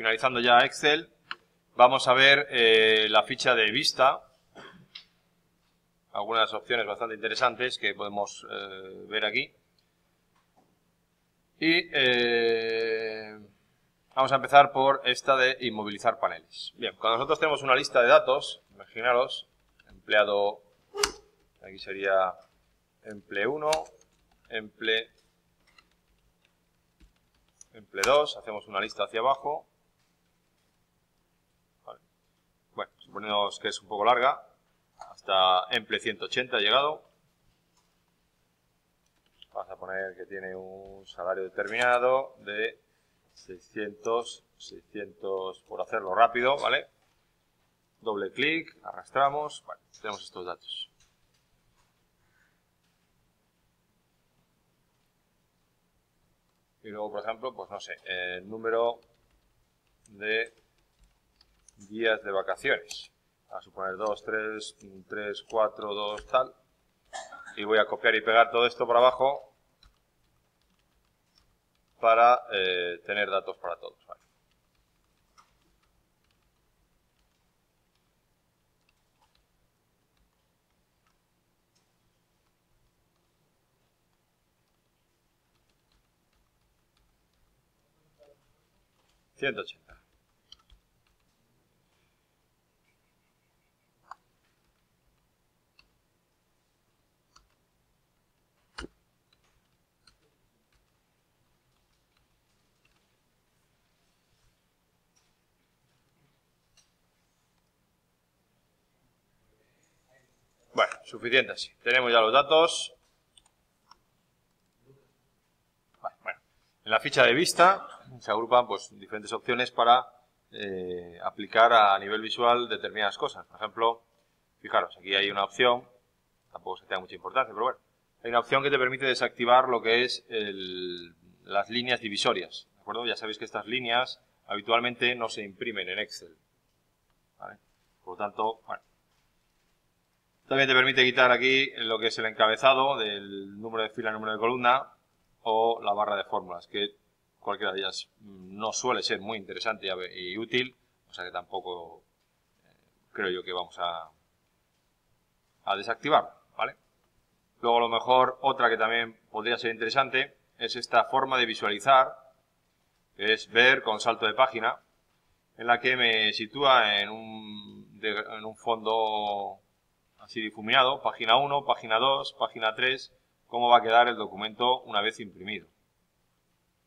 finalizando ya Excel, vamos a ver la ficha de vista, algunas opciones bastante interesantes que podemos ver aquí. Y vamos a empezar por esta de inmovilizar paneles. Bien, cuando nosotros tenemos una lista de datos, imaginaros, empleado, aquí sería emple 1, emple 2, hacemos una lista hacia abajo. Vale. Bueno, suponemos que es un poco larga, hasta emple 180 ha llegado. Vamos a poner que tiene un salario determinado de 600 por hacerlo rápido, ¿vale? Doble clic, arrastramos, vale, tenemos estos datos. Y luego, por ejemplo, pues no sé, el número de días de vacaciones. Vamos a suponer 2, 3, 4, 2, tal. Y voy a copiar y pegar todo esto por abajo para tener datos para todos. Vale. $180. Bueno, suficiente así. Tenemos ya los datos. Vale, bueno. En la ficha de vista se agrupan pues diferentes opciones para aplicar a nivel visual determinadas cosas. Por ejemplo, fijaros, aquí hay una opción, tampoco es que tenga mucha importancia, pero bueno, hay una opción que te permite desactivar lo que es las líneas divisorias, ¿de acuerdo? Ya sabéis que estas líneas habitualmente no se imprimen en Excel, ¿vale? Por lo tanto, bueno. También te permite quitar aquí lo que es el encabezado del número de fila, número de columna o la barra de fórmulas, que cualquiera de ellas no suele ser muy interesante y útil, o sea que tampoco creo yo que vamos a desactivar, ¿vale? Luego a lo mejor otra que también podría ser interesante es esta forma de visualizar, que es ver con salto de página, en la que me sitúa en un fondo así difuminado, página 1, página 2, página 3, cómo va a quedar el documento una vez imprimido,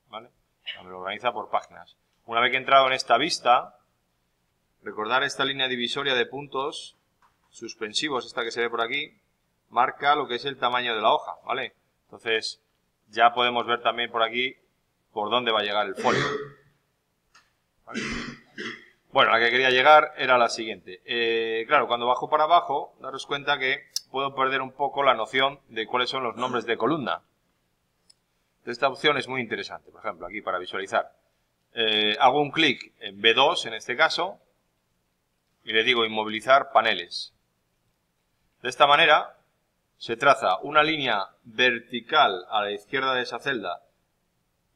¿vale? Me lo organiza por páginas. Una vez que he entrado en esta vista, recordar esta línea divisoria de puntos suspensivos, esta que se ve por aquí, marca lo que es el tamaño de la hoja, ¿vale? Entonces, ya podemos ver también por aquí por dónde va a llegar el folio, ¿vale? Bueno, la que quería llegar era la siguiente. Claro, cuando bajo para abajo, daros cuenta que puedo perder un poco la noción de cuáles son los nombres de columna. Esta opción es muy interesante, por ejemplo, aquí para visualizar. Hago un clic en B2, en este caso, y le digo inmovilizar paneles. De esta manera se traza una línea vertical a la izquierda de esa celda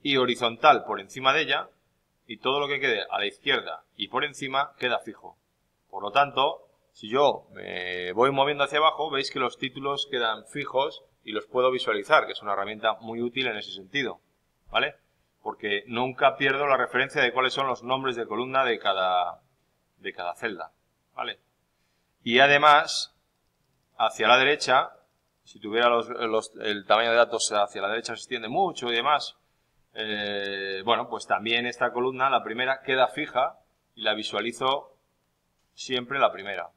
y horizontal por encima de ella, y todo lo que quede a la izquierda y por encima queda fijo. Por lo tanto, si yo me voy moviendo hacia abajo, veis que los títulos quedan fijos y los puedo visualizar, que es una herramienta muy útil en ese sentido, ¿vale? Porque nunca pierdo la referencia de cuáles son los nombres de columna de cada celda, ¿vale? Y además, hacia la derecha, si tuviera el tamaño de datos hacia la derecha se extiende mucho y demás, bueno, pues también esta columna, la primera, queda fija y la visualizo siempre la primera.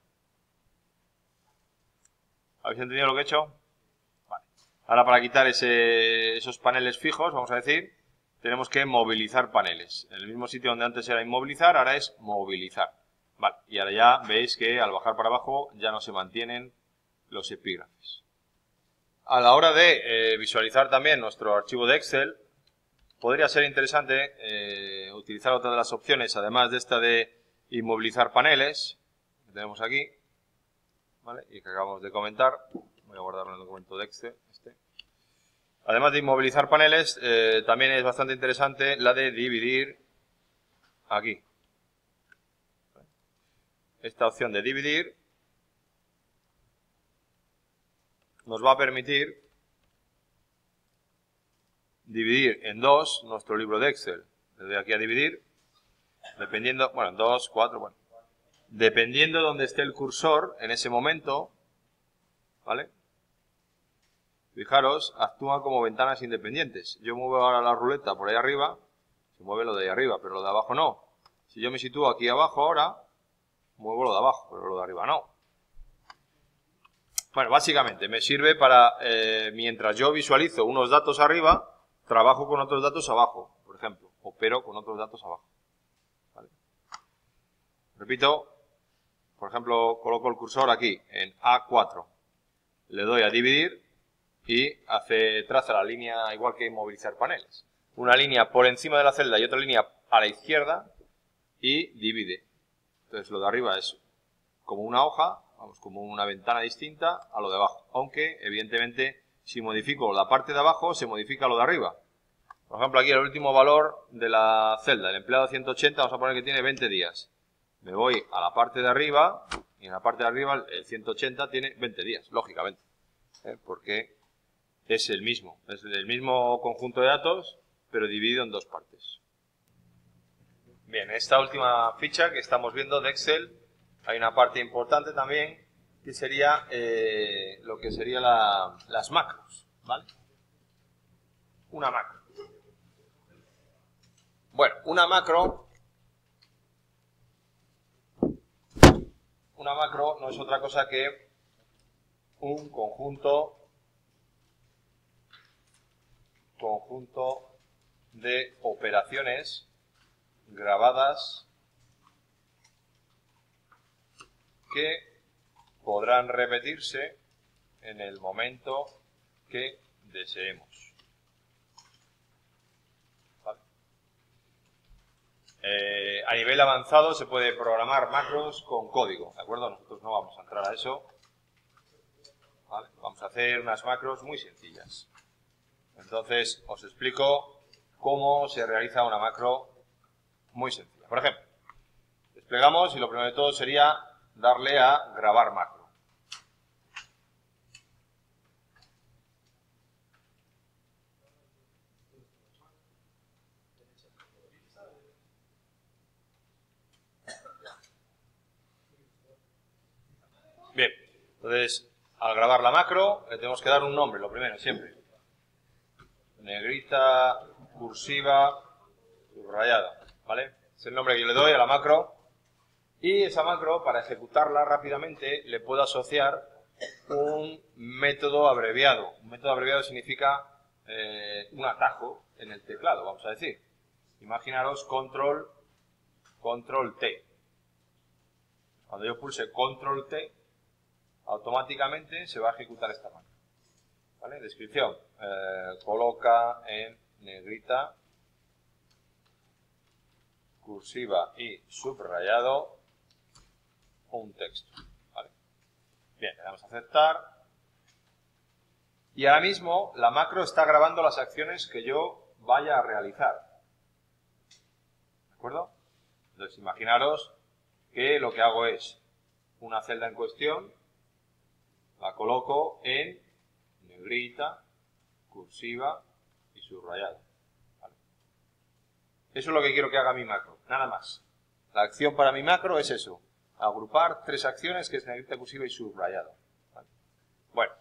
¿Habéis entendido lo que he hecho? Ahora, para quitar esos paneles fijos, vamos a decir, tenemos que movilizar paneles. En el mismo sitio donde antes era inmovilizar, ahora es movilizar. Vale, y ahora ya veis que al bajar para abajo ya no se mantienen los epígrafes. A la hora de visualizar también nuestro archivo de Excel, podría ser interesante utilizar otra de las opciones, además de esta de inmovilizar paneles, que tenemos aquí, ¿vale? Y que acabamos de comentar. Voy a guardarlo en el documento de Excel. Además de inmovilizar paneles, también es bastante interesante la de dividir aquí. esta opción de dividir nos va a permitir dividir en dos nuestro libro de Excel. Le doy aquí a dividir, dependiendo, bueno, dos, cuatro, bueno, dependiendo donde esté el cursor en ese momento, ¿vale? Fijaros, actúan como ventanas independientes. Yo muevo ahora la ruleta por ahí arriba, se mueve lo de ahí arriba, pero lo de abajo no. Si yo me sitúo aquí abajo ahora, muevo lo de abajo, pero lo de arriba no. Bueno, básicamente me sirve para, mientras yo visualizo unos datos arriba, trabajo con otros datos abajo, por ejemplo, opero con otros datos abajo. ¿Vale? Repito, por ejemplo, coloco el cursor aquí, en A4, le doy a dividir y traza la línea, igual que movilizar paneles. Una línea por encima de la celda y otra línea a la izquierda y divide. Entonces lo de arriba es como una hoja, vamos, como una ventana distinta a lo de abajo. Aunque, evidentemente, si modifico la parte de abajo, se modifica lo de arriba. Por ejemplo, aquí el último valor de la celda, el empleado 180, vamos a poner que tiene 20 días. Me voy a la parte de arriba, y en la parte de arriba el 180 tiene 20 días, lógicamente. Porque es el mismo conjunto de datos, pero dividido en dos partes. Bien, esta última ficha que estamos viendo de Excel, hay una parte importante también que sería lo que serían las macros, ¿vale? Una macro. Bueno, una macro no es otra cosa que un conjunto de operaciones grabadas que podrán repetirse en el momento que deseemos. ¿Vale? A nivel avanzado se puede programar macros con código, ¿de acuerdo? Nosotros no vamos a entrar a eso. ¿Vale? Vamos a hacer unas macros muy sencillas. Entonces, os explico cómo se realiza una macro muy sencilla. Por ejemplo, desplegamos y lo primero de todo sería darle a grabar macro. Bien, entonces al grabar la macro le tenemos que dar un nombre, lo primero, siempre. Negrita, cursiva, subrayada, ¿vale? Es el nombre que yo le doy a la macro. Y esa macro, para ejecutarla rápidamente, le puedo asociar un método abreviado. Un método abreviado significa un atajo en el teclado, vamos a decir. Imaginaros control T. Cuando yo pulse control T, automáticamente se va a ejecutar esta macro. ¿Vale? Descripción. Coloca en negrita, cursiva y subrayado un texto. ¿Vale? Bien, le damos a aceptar. Y ahora mismo la macro está grabando las acciones que yo vaya a realizar. ¿De acuerdo? Entonces imaginaros que lo que hago es una celda en cuestión, la coloco en negrita, cursiva y subrayado. ¿Vale? Eso es lo que quiero que haga mi macro, nada más. La acción para mi macro es eso. Agrupar tres acciones, que es negrita, cursiva y subrayado. ¿Vale? Bueno,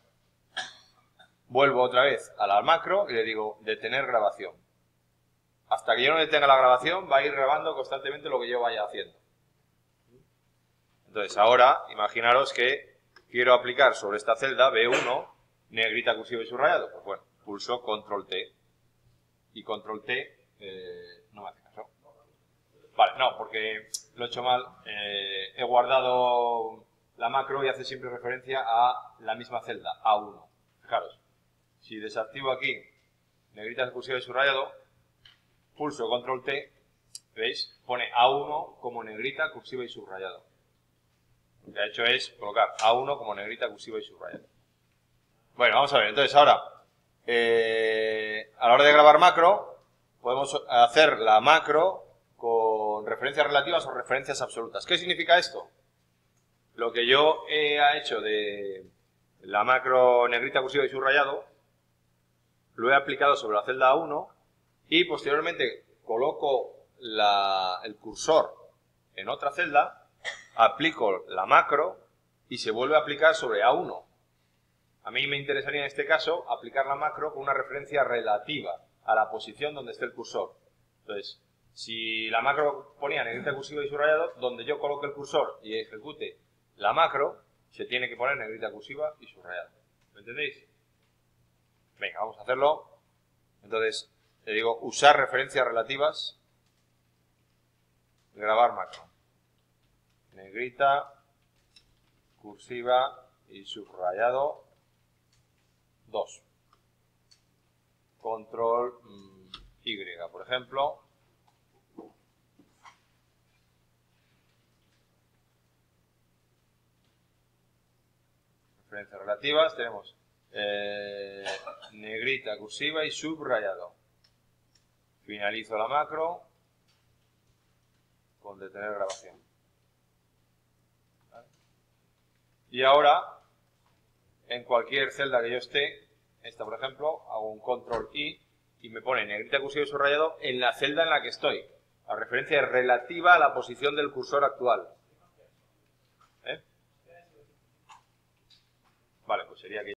vuelvo otra vez a la macro y le digo detener grabación. Hasta que yo no detenga la grabación, va a ir grabando constantemente lo que yo vaya haciendo. Entonces ahora, imaginaros que quiero aplicar sobre esta celda B1, negrita, cursiva y subrayado. Pues bueno, pulso control T. Y control T no me hace caso. Vale, no, porque lo he hecho mal, he guardado la macro y hace siempre referencia a la misma celda, A1. Fijaros, si desactivo aquí negrita, cursiva y subrayado, pulso control T, ¿veis? Pone A1 como negrita, cursiva y subrayado. Lo que ha hecho es colocar A1 como negrita, cursiva y subrayado. Bueno, vamos a ver, entonces ahora, a la hora de grabar macro, podemos hacer la macro con referencias relativas o referencias absolutas. ¿Qué significa esto? Lo que yo he hecho de la macro negrita cursiva y subrayado, lo he aplicado sobre la celda 1 y posteriormente coloco el cursor en otra celda, aplico la macro y se vuelve a aplicar sobre A1. A mí me interesaría en este caso aplicar la macro con una referencia relativa a la posición donde esté el cursor. Entonces, si la macro ponía negrita cursiva y subrayado, donde yo coloque el cursor y ejecute la macro, se tiene que poner negrita cursiva y subrayado. ¿Me entendéis? Venga, vamos a hacerlo. Entonces, le digo usar referencias relativas, grabar macro, negrita, cursiva y subrayado 2. Control Y, por ejemplo. Referencias relativas, tenemos negrita, cursiva y subrayado. Finalizo la macro con detener grabación. ¿Vale? Y ahora, en cualquier celda que yo esté, esta por ejemplo, hago un control I y me pone negrita, cursiva y subrayado en la celda en la que estoy. La referencia es relativa a la posición del cursor actual. Vale, pues sería que